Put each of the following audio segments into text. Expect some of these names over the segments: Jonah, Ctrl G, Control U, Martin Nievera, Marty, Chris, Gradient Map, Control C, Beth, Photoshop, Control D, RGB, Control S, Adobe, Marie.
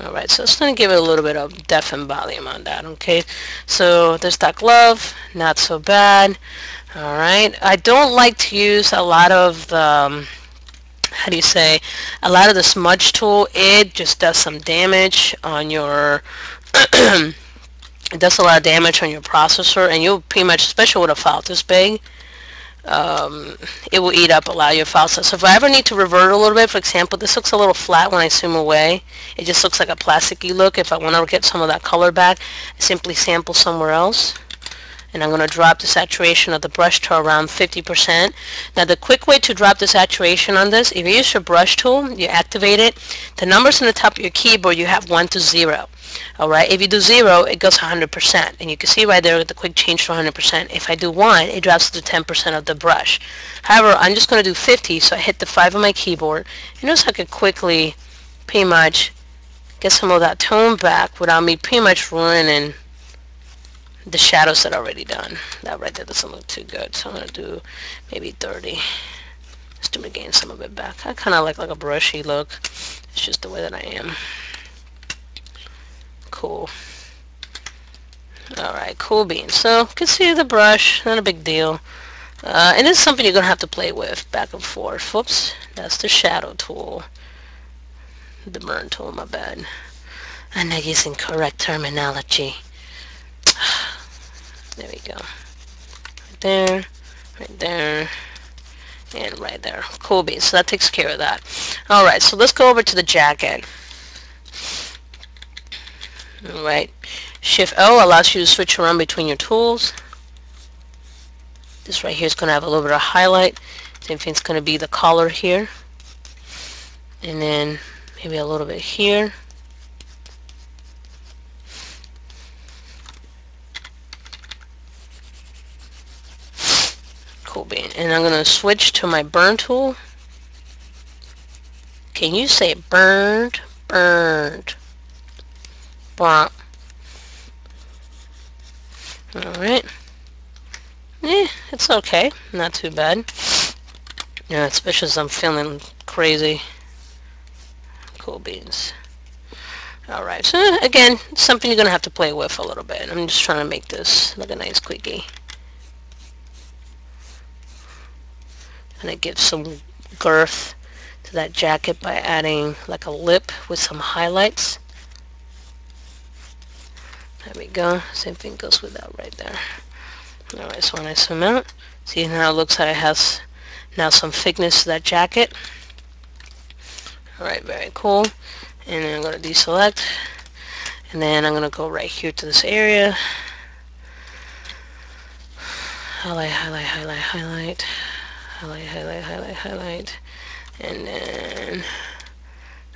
Alright, so it's going to give it a little bit of depth and volume on that, okay? So there's that glove, not so bad. Alright, I don't like to use a lot of the, a lot of the smudge tool. It just does some damage on your, it does a lot of damage on your processor, and you'll pretty much, especially with a file this big, it will eat up a lot of your file size. So if I ever need to revert a little bit, for example, this looks a little flat when I zoom away. It just looks like a plasticky look. If I want to get some of that color back, I simply sample somewhere else. And I'm going to drop the saturation of the brush to around 50%. Now the quick way to drop the saturation on this, if you use your brush tool, you activate it. The numbers on the top of your keyboard, you have 1 to 0. Alright, if you do 0, it goes 100%. And you can see right there with the quick change to 100%. If I do 1, it drops to 10% of the brush. However, I'm just going to do 50, so I hit the 5 on my keyboard. And notice I could quickly pretty much get some of that tone back without me pretty much ruining the shadows that are already done. That right there doesn't look too good, so I'm going to do maybe 30 just to regain some of it back. I kind of like a brushy look. It's just the way that I am. Cool. Alright, cool beans. So, you can see the brush, not a big deal. And it's something you're going to have to play with back and forth. Whoops, that's the shadow tool. The burn tool, my bad. I'm not using correct terminology. There we go. Right there, and right there. Cool beans. So that takes care of that. Alright, so let's go over to the jacket. Alright. Shift O allows you to switch around between your tools. This right here is going to have a little bit of highlight. Same thing's going to be the collar here. And then maybe a little bit here. Cool bean. And I'm going to switch to my burn tool. Can you say burned? Burned. All right. Yeah, it's okay. Not too bad. Yeah, especially as I'm feeling crazy. Cool beans. All right. So again, something you're gonna have to play with a little bit. I'm just trying to make this look a nice quickie, and it gives some girth to that jacket by adding like a lip with some highlights. There we go. Same thing goes with that right there. Alright, so when I zoom out, see now it looks like it has now some thickness to that jacket. Alright, very cool. And then I'm going to deselect. And then I'm going to go right here to this area. Highlight, highlight, highlight, highlight. Highlight, highlight, highlight, highlight. And then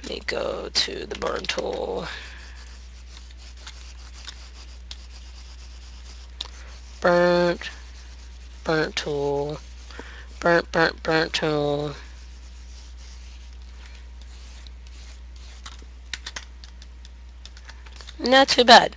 let me go to the burn tool. Burnt, burnt tool, burnt, burnt, burnt tool. Not too bad.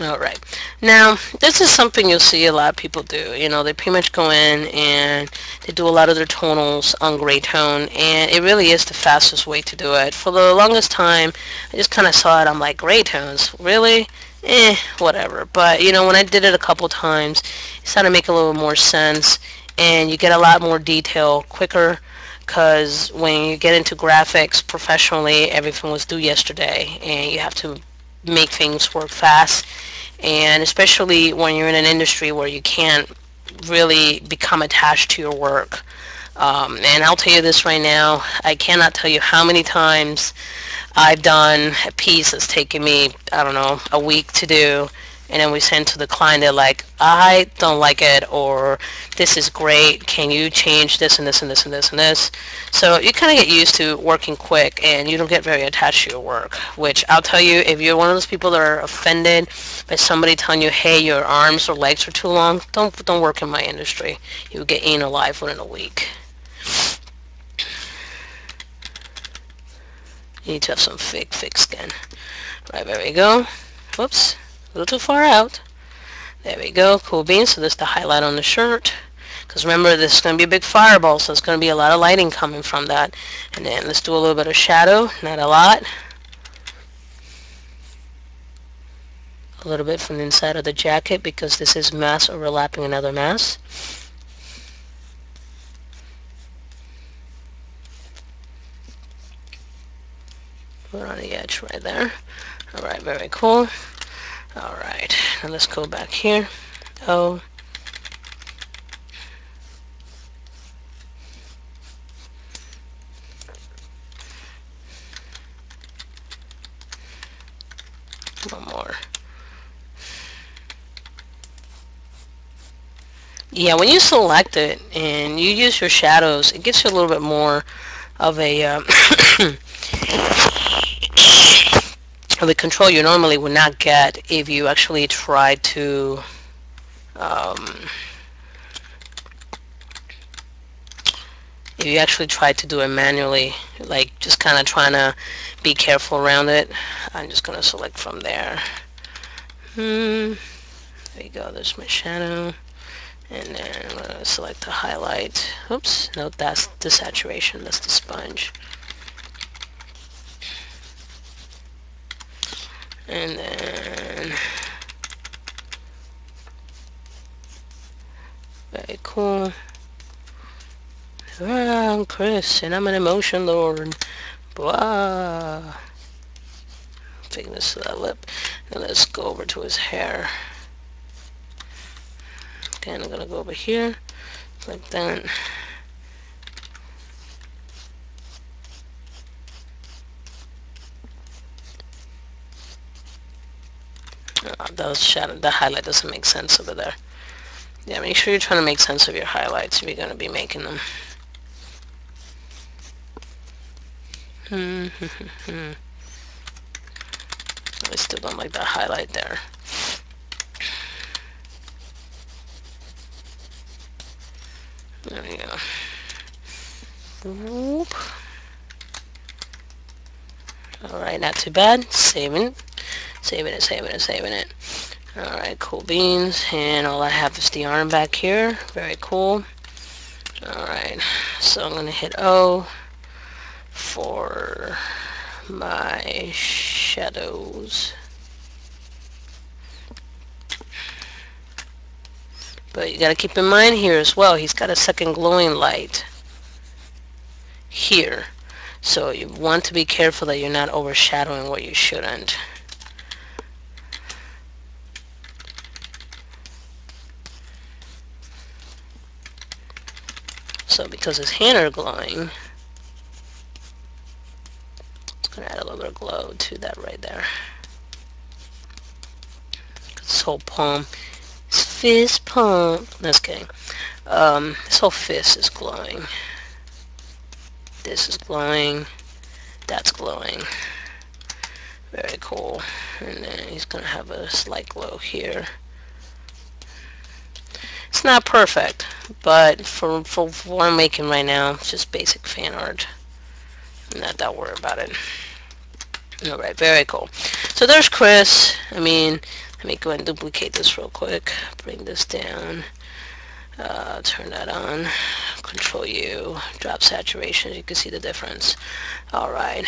Alright, now this is something you'll see a lot of people do. You know, they pretty much go in and they do a lot of their tonals on gray tone, and it really is the fastest way to do it. For the longest time, I just kind of saw it, I'm like, gray tones, really? Eh, whatever. But you know, when I did it a couple times, it started to make a little more sense, and you get a lot more detail quicker, because when you get into graphics professionally, everything was due yesterday, and you have to make things work fast, and especially when you're in an industry where you can't really become attached to your work. And I'll tell you this right now, I cannot tell you how many times I've done a piece that's taken me, I don't know, a week to do, and then we send to the client, they're like, I don't like it, or this is great, can you change this and this and this and this and this? So you kind of get used to working quick, and you don't get very attached to your work, which I'll tell you, if you're one of those people that are offended by somebody telling you, hey, your arms or legs are too long, don't work in my industry. You'll get eaten alive within a week. You need to have some thick skin. Right, there we go. Whoops, a little too far out. There we go, cool beans. So this is the highlight on the shirt. Because remember, this is going to be a big fireball, so it's going to be a lot of lighting coming from that. And then let's do a little bit of shadow, not a lot. a little bit from the inside of the jacket because this is mass overlapping another mass. Put it on the edge right there. Alright, very cool. Alright, now let's go back here. Oh. One more. Yeah, when you select it and you use your shadows, it gives you a little bit more of a the control you normally would not get if you actually try to do it manually, like just kind of trying to be careful around it. I'm just going to select from there. There you go, there's my shadow. And then I'm going to select the highlight. Oops, no, that's the saturation, that's the sponge. And then, very cool. I'm Chris, and I'm an emotion lord. Blah. Taking this to that lip. Now let's go over to his hair. Okay, I'm gonna go over here, like that. The highlight doesn't make sense over there. Yeah, make sure you're trying to make sense of your highlights if you're going to be making them. I still don't like that highlight there. There we go. Whoop. All right, not too bad. Saving it. Alright, cool beans. And all I have is the arm back here. Very cool. Alright, so I'm going to hit O for my shadows. But you got to keep in mind here as well, he's got a second glowing light here. So you want to be careful that you're not overshadowing what you shouldn't. So because his hands are glowing, it's going to add a little bit of glow to that right there. This whole palm, his fist palm, just kidding. This whole fist is glowing. This is glowing. That's glowing. Very cool. And then he's going to have a slight glow here. It's not perfect, but for what I'm making right now, it's just basic fan art. I'm not that worried about it. Alright, very cool. So there's Chris. Let me go and duplicate this real quick. Bring this down. Turn that on. Control U. Drop saturation. You can see the difference. Alright.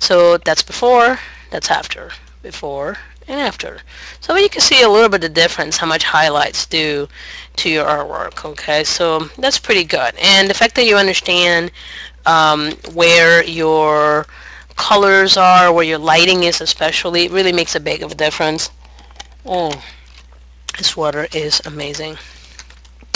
So that's before. That's after. Before and after. So you can see a little bit of difference how much highlights do to your artwork. Okay, so that's pretty good. And the fact that you understand where your colors are, where your lighting is especially, it really makes a big of a difference. Oh, this water is amazing.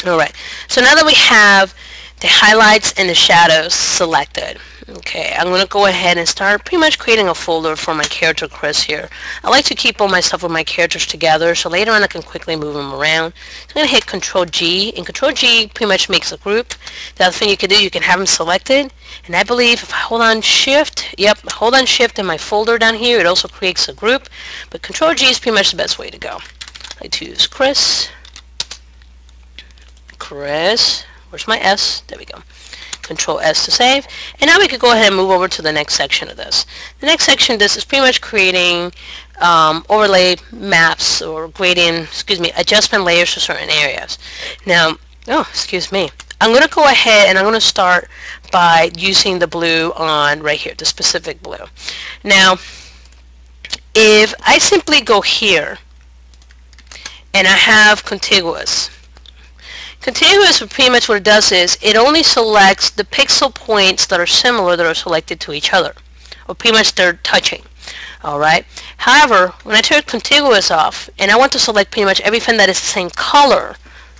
Alright, so now that we have the highlights and the shadows selected, okay, I'm going to go ahead and start pretty much creating a folder for my character Chris here. I like to keep all my stuff with my characters together, so later on I can quickly move them around. So I'm going to hit Control G, and Control G pretty much makes a group. The other thing you can do, you can have them selected, and I believe if I hold on Shift, yep, hold on Shift in my folder down here, it also creates a group, but Control G is pretty much the best way to go. I choose Chris, where's my S? There we go. Control S to save. And now we could go ahead and move over to the next section of this. The next section of this is pretty much creating overlay maps or gradient, adjustment layers to certain areas. Now, I'm going to go ahead and I'm going to start by using the blue on right here, the specific blue. Now, If I simply go here and I have contiguous, contiguous pretty much what it does is it only selects the pixel points that are similar, that are selected to each other, or pretty much they're touching. Alright, however, when I turn contiguous off and I want to select pretty much everything that is the same color,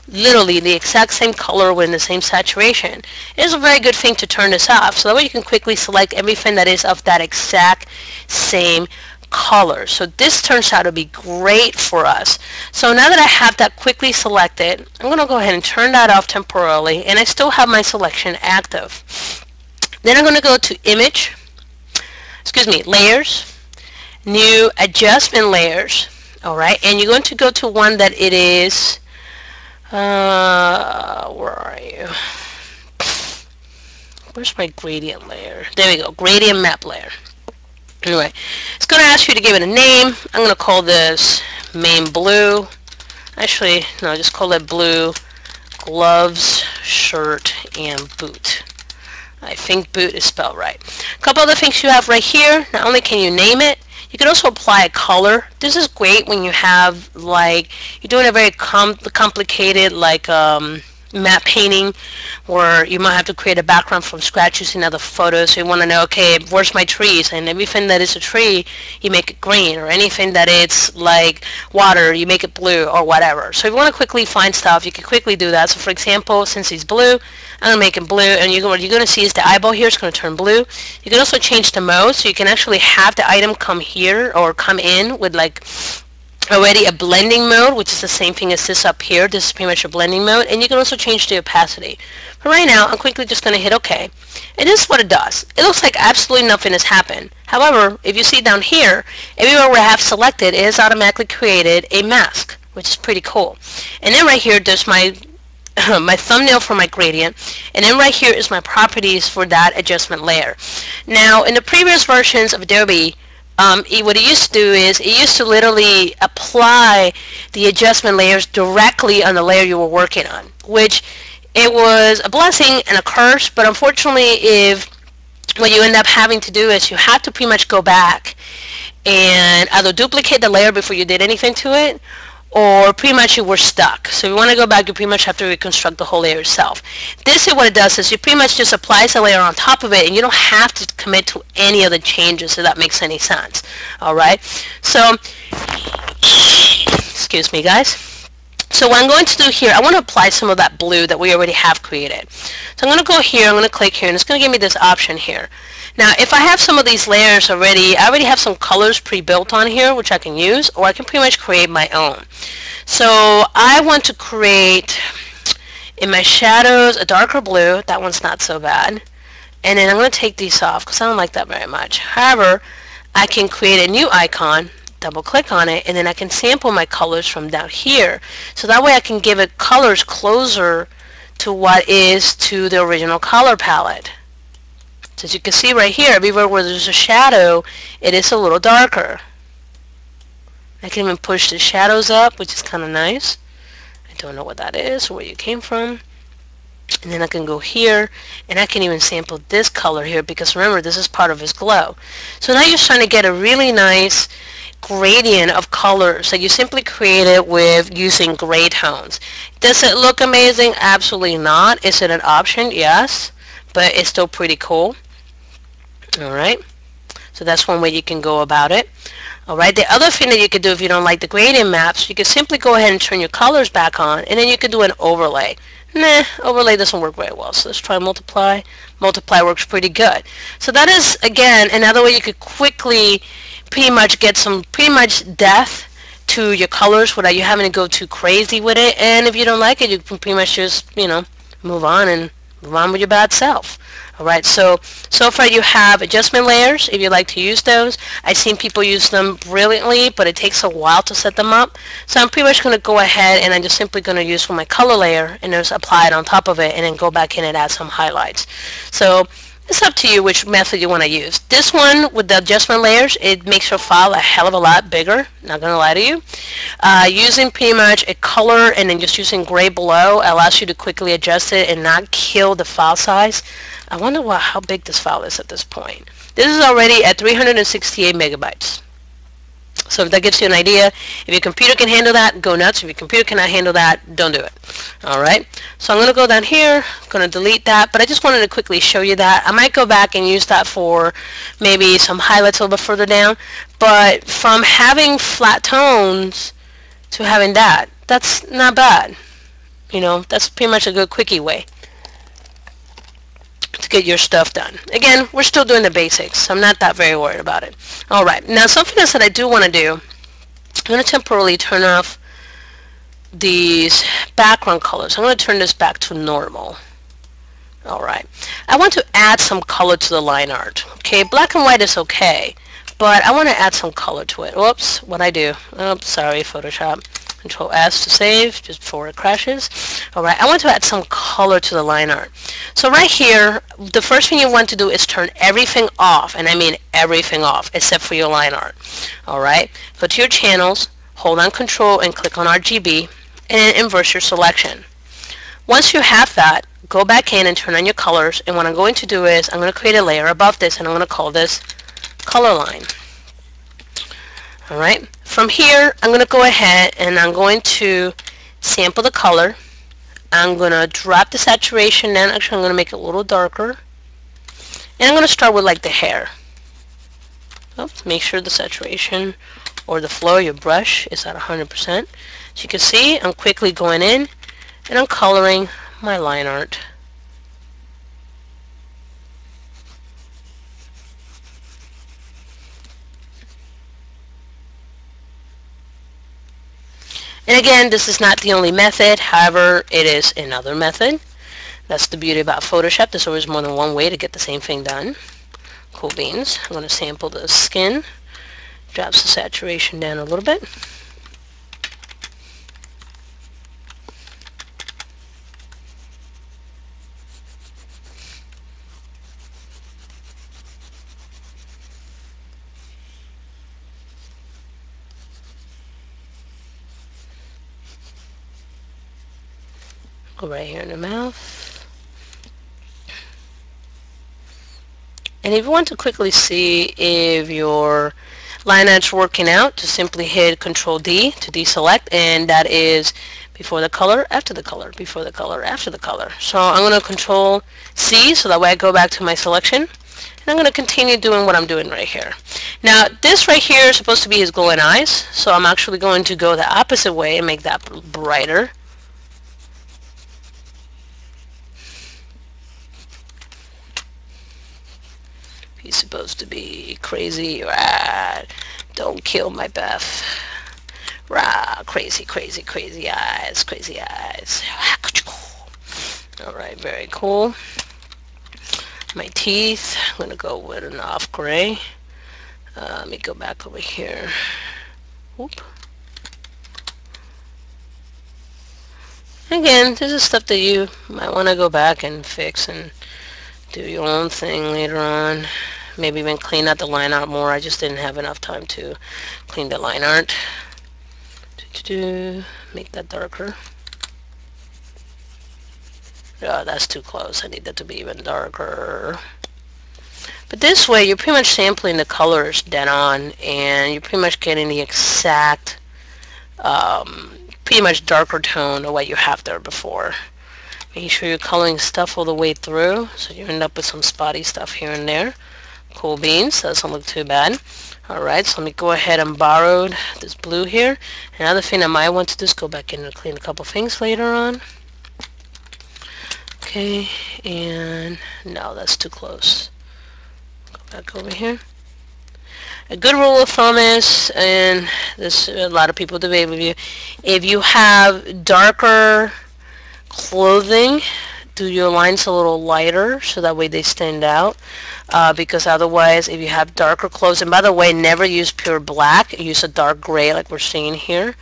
literally the exact same color with the same saturation, it is a very good thing to turn this off, so that way you can quickly select everything that is of that exact same color. So this turns out to be great for us. So now that I have that quickly selected, I'm going to go ahead and turn that off temporarily, and I still have my selection active. Then I'm going to go to image, excuse me, layers, new adjustment layers, alright, and you're going to go to one that it is, where are you? Where's my gradient layer? There we go, gradient map layer. Anyway, it's going to ask you to give it a name. I'm going to call this main blue. Actually, no, just call it blue gloves, shirt, and boot. I think boot is spelled right. A couple other things you have right here. Not only can you name it, you can also apply a color. This is great when you have, like, you're doing a very complicated, like, map painting, where you might have to create a background from scratch using other photos. So you want to know, okay, where's my trees? And everything that is a tree, you make it green, or anything that it's like water, you make it blue, or whatever. So if you want to quickly find stuff, you can quickly do that. So for example, since it's blue, I'm going to make it blue, and what you're going to see is the eyeball here is going to turn blue. You can also change the mode, so you can actually have the item come here, or come in with, like, already a blending mode, which is the same thing as this up here. This is pretty much a blending mode, and you can also change the opacity. But right now, I'm quickly just going to hit OK. And this is what it does. It looks like absolutely nothing has happened. However, if you see down here, everywhere we have selected, it has automatically created a mask, which is pretty cool. And then right here, there's my my thumbnail for my gradient, and then right here is my properties for that adjustment layer. Now, in the previous versions of Adobe, what it used to do is, it used to literally apply the adjustment layers directly on the layer you were working on, which it was a blessing and a curse, but unfortunately, if what you end up having to do is you have to pretty much go back and either duplicate the layer before you did anything to it, or pretty much you were stuck. So if you want to go back, you pretty much have to reconstruct the whole layer itself. This is what it does, is you pretty much just applies a layer on top of it, and you don't have to commit to any of the changes, if that makes any sense. Alright, so, excuse me guys. So what I'm going to do here, I want to apply some of that blue that we already have created. So I'm going to go here, I'm going to click here, and it's going to give me this option here. Now, if I have some of these layers already, I already have some colors pre-built on here, which I can use, or I can pretty much create my own. So I want to create, in my shadows, a darker blue. That one's not so bad. And then I'm going to take these off, because I don't like that very much. However, I can create a new icon, double click on it, and then I can sample my colors from down here. So that way I can give it colors closer to what is to the original color palette. So as you can see right here, everywhere where there's a shadow, it is a little darker. I can even push the shadows up, which is kind of nice. I don't know what that is or where you came from. And then I can go here, and I can even sample this color here, because remember, this is part of his glow. So now you're trying to get a really nice gradient of colors that you simply created with using gray tones. Does it look amazing? Absolutely not. Is it an option? Yes, but it's still pretty cool. Alright, so that's one way you can go about it. Alright, the other thing that you could do if you don't like the gradient maps, you can simply go ahead and turn your colors back on, and then you could do an overlay. Nah, overlay doesn't work very well, so let's try multiply. Multiply works pretty good. So that is, again, another way you could quickly pretty much get some pretty much depth to your colors without you having to go too crazy with it. And if you don't like it, you can pretty much just, you know, move on and move on with your bad self. Alright, so far you have adjustment layers, if you like to use those. I've seen people use them brilliantly, but it takes a while to set them up. So I'm pretty much going to go ahead, and I'm just simply going to use for my color layer, and just apply it on top of it, and then go back in and add some highlights. So it's up to you which method you want to use. This one with the adjustment layers, it makes your file a hell of a lot bigger, not going to lie to you. Using pretty much a color and then just using gray below allows you to quickly adjust it and not kill the file size. I wonder how big this file is at this point. This is already at 368 megabytes. So if that gives you an idea, if your computer can handle that, go nuts. If your computer cannot handle that, don't do it. All right. So I'm going to go down here. I'm going to delete that, but I just wanted to quickly show you that. I might go back and use that for maybe some highlights a little bit further down. But from having flat tones to having that, that's not bad. You know, that's pretty much a good quickie way to get your stuff done. Again, we're still doing the basics, so I'm not that very worried about it. All right, now something else that I do want to do, I'm going to temporarily turn off these background colors. I'm going to turn this back to normal. All right, I want to add some color to the line art. Okay, black and white is okay, but I want to add some color to it. Whoops, what I do? Oh, sorry, Photoshop. Control S to save just before it crashes. Alright, I want to add some color to the line art. So right here, the first thing you want to do is turn everything off, and I mean everything off except for your line art. Alright, go to your channels, hold on Control and click on RGB, and invert your selection. Once you have that, go back in and turn on your colors, and what I'm going to do is I'm going to create a layer above this, and I'm going to call this color line. Alright, from here I'm going to go ahead and I'm going to sample the color. I'm going to drop the saturation down. Actually, I'm going to make it a little darker. And I'm going to start with like the hair. Oops, make sure the saturation or the flow of your brush is at 100%. As you can see, I'm quickly going in and I'm coloring my line art. And again, this is not the only method, however, it is another method. That's the beauty about Photoshop. There's always more than one way to get the same thing done. Cool beans. I'm going to sample the skin. Drops the saturation down a little bit. Go right here in the mouth. And if you want to quickly see if your line art's working out, just simply hit Control D to deselect, and that is before the color, after the color, before the color, after the color. So I'm going to Control C so that way I go back to my selection, and I'm going to continue doing what I'm doing right here. Now this right here is supposed to be his glowing eyes, so I'm actually going to go the opposite way and make that brighter. He's supposed to be crazy, rah, don't kill my Beth, rah, crazy, crazy, crazy eyes, crazy eyes. Alright, very cool. My teeth, I'm going to go with an off gray. Let me go back over here. Whoop. Again, this is stuff that you might want to go back and fix and do your own thing later on. Maybe even clean out the line art more. I just didn't have enough time to clean the line art. Make that darker. Oh, that's too close. I need that to be even darker. But this way, you're pretty much sampling the colors dead on, and you're pretty much getting the exact, pretty much darker tone of what you have there before. Make sure you're coloring stuff all the way through, so you end up with some spotty stuff here and there. Cool beans, that doesn't look too bad. Alright, so let me go ahead and borrow this blue here. Another thing I might want to do is go back in and clean a couple things later on. Okay, and no, that's too close. Go back over here. A good rule of thumb is, and this a lot of people debate with you, if you have darker clothing, do your lines a little lighter so that way they stand out, because otherwise if you have darker clothes, and by the way, never use pure black, use a dark gray like we're seeing here.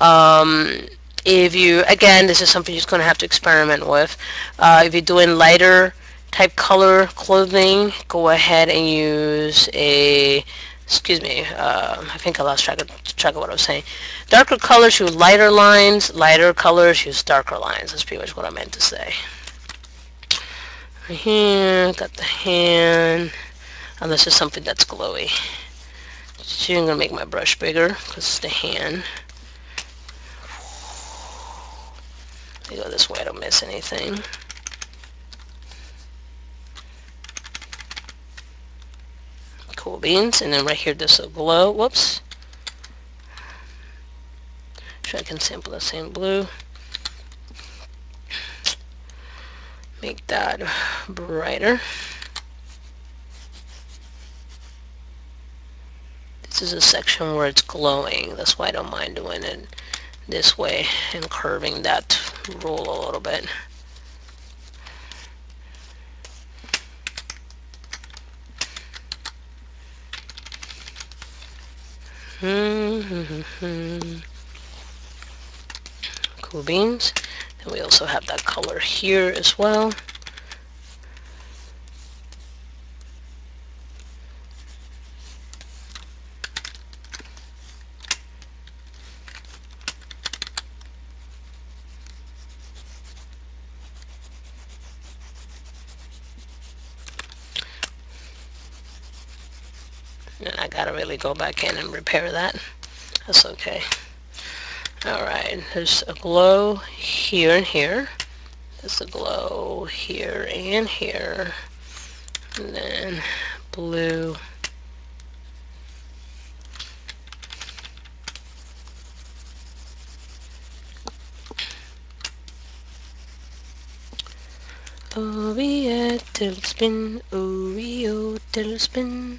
If you, again, this is something you're going to have to experiment with. If you're doing lighter type color clothing, go ahead and use a, excuse me, I think I lost track of what I was saying. Darker colors, use lighter lines. Lighter colors, use darker lines. That's pretty much what I meant to say. Right here, got the hand. And this is something that's glowy. Actually, I'm going to make my brush bigger because it's the hand. If you go this way, I don't miss anything. Cool beans. And then right here, this will glow. Whoops. Sure, I can sample the same blue. Make that brighter. This is a section where it's glowing. That's why I don't mind doing it this way and curving that roll a little bit. Cool beans. And we also have that color here as well. And I gotta really go back in and repair that. That's okay. Alright, there's a glow here and here. There's a glow here and here. And then blue. Oreo tailspin, Oreo tailspin.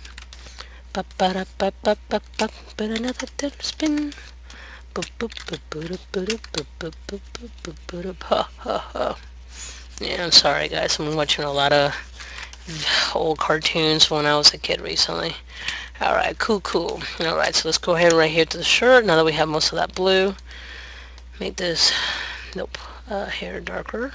Pa pa da pa pa pa pa, but another tailspin. Yeah, I'm sorry guys, I'm watching a lot of old cartoons from when I was a kid recently. Alright, cool. Alright, so let's go ahead right here to the shirt, now that we have most of that blue. Make this, nope, hair darker.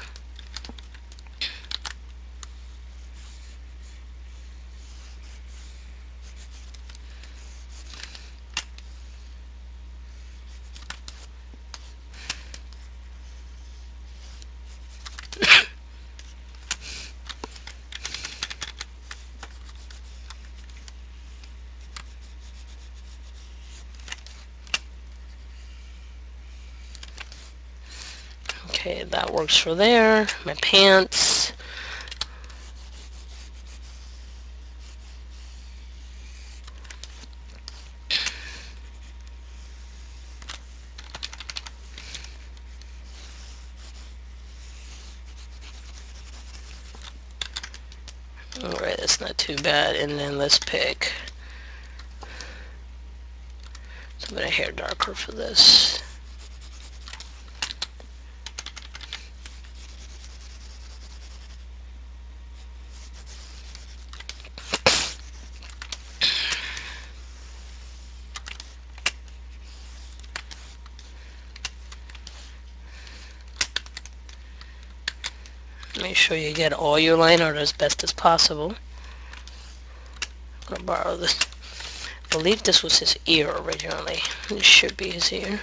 Okay, that works for there. My pants. Alright, that's not too bad. And then let's pick. So I'm going to hair darker for this. Make sure you get all your line art as best as possible. I'm gonna borrow this. I believe this was his ear originally. This should be his ear.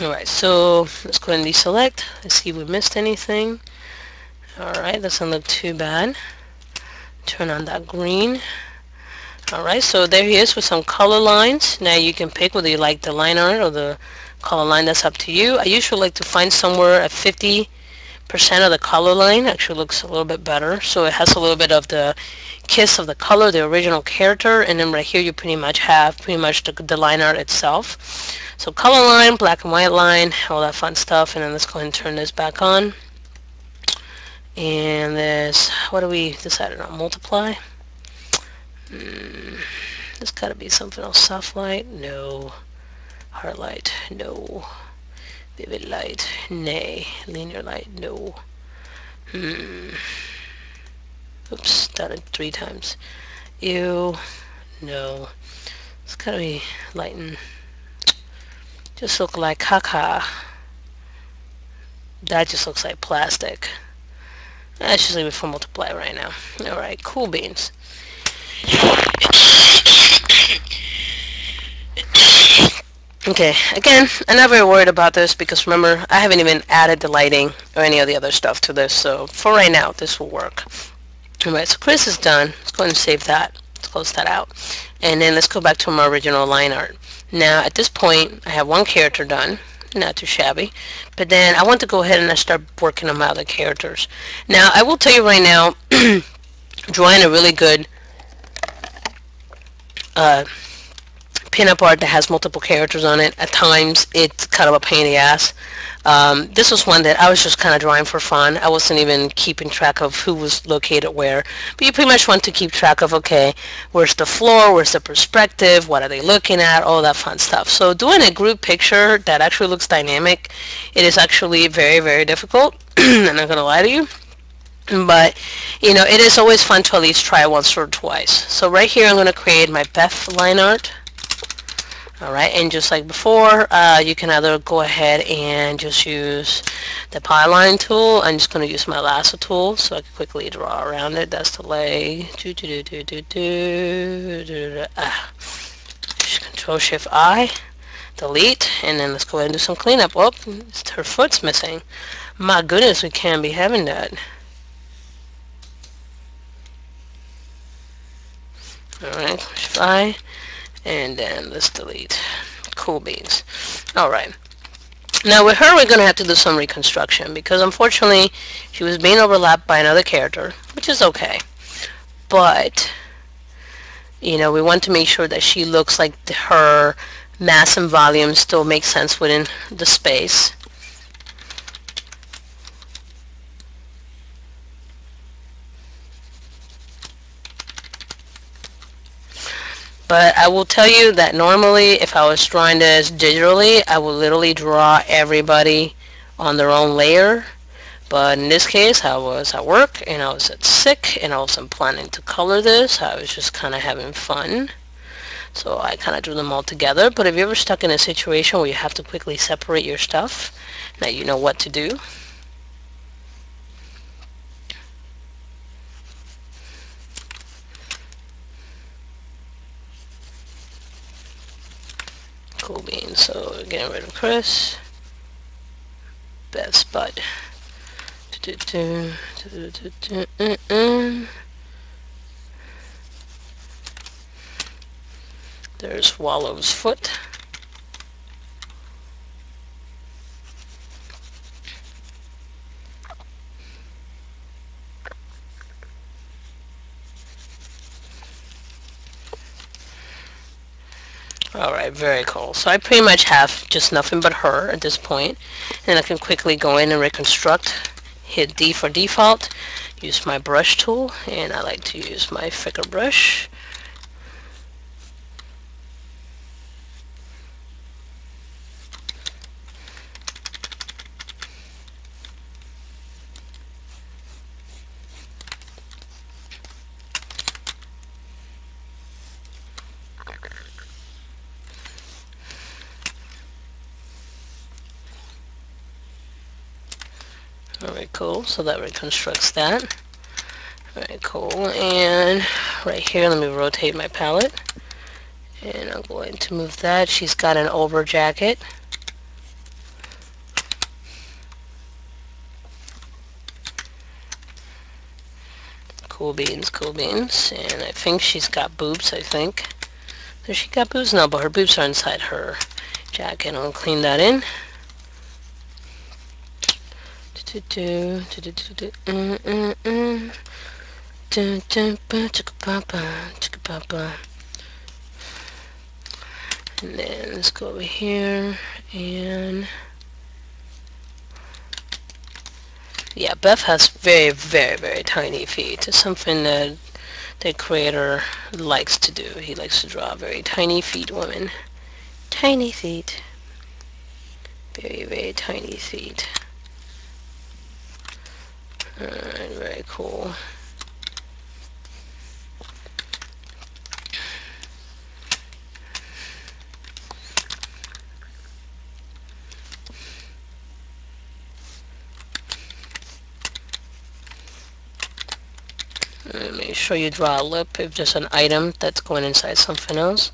Alright, so let's go ahead and deselect. Let's see if we missed anything. Alright, doesn't look too bad. Turn on that green. Alright, so there he is with some color lines. Now you can pick whether you like the line art or the color line, that's up to you. I usually like to find somewhere at 50% of the color line. Actually looks a little bit better. So it has a little bit of the kiss of the color, the original character, and then right here you pretty much have the line art itself. So color line, black and white line, all that fun stuff. And then let's go ahead and turn this back on. And this, what do we decided on? Multiply? There's got to be something else. Soft light? No. Hard light? No. Vivid light? Nay. Linear light? No. Oops, done it 3 times. Ew. No. It's got to be lighten. Just look like caca. That just looks like plastic. I should leave it for multiply right now. Alright, cool beans. Okay, again, I'm not very worried about this because remember, I haven't even added the lighting or any of the other stuff to this, so for right now, this will work. Alright, so Chris is done. Let's go ahead and save that, close that out. And then let's go back to my original line art. Now, at this point, I have one character done, not too shabby, but then I want to go ahead and I start working on my other characters. Now, I will tell you right now, drawing a really good pinup art that has multiple characters on it, at times it's kind of a pain in the ass. This was one that I was just kind of drawing for fun. I wasn't even keeping track of who was located where, but you pretty much want to keep track of, okay, where's the floor, where's the perspective, what are they looking at, all that fun stuff. So doing a group picture that actually looks dynamic, it is actually very, very difficult. I'm not gonna lie to you. But, you know, it is always fun to at least try once or twice. So right here I'm going to create my Beth line art. Alright, and just like before, you can either go ahead and just use the polyline tool. I'm just going to use my lasso tool so I can quickly draw around it. That's the leg. Control-Shift-I. Delete, and then let's go ahead and do some cleanup. Oh, her foot's missing. My goodness, we can't be having that. Alright, Shift-I, and then let's delete. Cool beans. Alright. Now with her we're going to have to do some reconstruction because unfortunately she was being overlapped by another character, which is okay. But, you know, we want to make sure that she looks like her mass and volume still make sense within the space. But I will tell you that normally, if I was drawing this digitally, I would literally draw everybody on their own layer. But in this case, I was at work, and I was sick, and I wasn't planning to color this. I was just kind of having fun. So I kind of drew them all together. But if you're ever stuck in a situation where you have to quickly separate your stuff, now you know what to do. Cool beans. So getting rid of Chris. Best bud. There's Wallow's foot. Alright, very cool. So I pretty much have just nothing but her at this point. And I can quickly go in and reconstruct. Hit D for default. Use my brush tool. And I like to use my thicker brush. Alright, cool. So that reconstructs that. Alright, cool. And right here, let me rotate my palette. And I'm going to move that. She's got an over jacket. Cool beans, cool beans. And I think she's got boobs, I think. Does she got boobs? No, but her boobs are inside her jacket. I'm going to clean that in. And then let's go over here and yeah, Beth has very, very, very tiny feet. It's something that the creator likes to do. He likes to draw very tiny feet women. Tiny feet. Very, very tiny feet. Alright, very cool. Make sure you draw a lip if there's an item that's going inside something else.